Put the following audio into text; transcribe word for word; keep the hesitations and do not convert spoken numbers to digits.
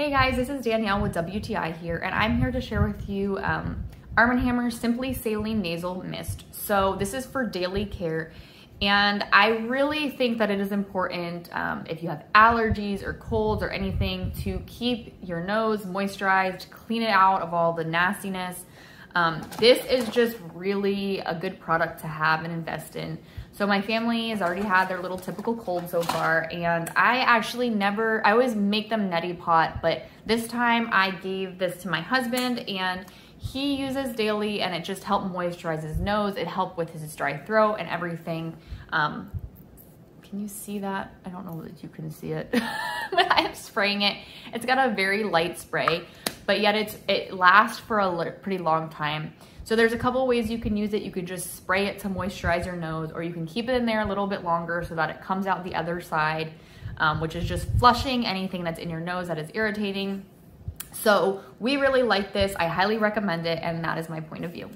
Hey guys, this is Danielle with W T I here, and I'm here to share with you um, Arm and Hammer Simply Saline Nasal Mist. So this is for daily care, and I really think that it is important um, if you have allergies or colds or anything to keep your nose moisturized, clean it out of all the nastiness. Um, this is just really a good product to have and invest in. So my family has already had their little typical cold so far, and I actually never, I always make them neti pot, but this time I gave this to my husband and he uses daily, and it just helped moisturize his nose. It helped with his dry throat and everything. Um, can you see that? I don't know that you can see it, but I am spraying it. It's got a very light spray, but yet it's, it lasts for a pretty long time. So there's a couple ways you can use it. You could just spray it to moisturize your nose, or you can keep it in there a little bit longer so that it comes out the other side, um, which is just flushing anything that's in your nose that is irritating. So we really like this. I highly recommend it, and that is my point of view.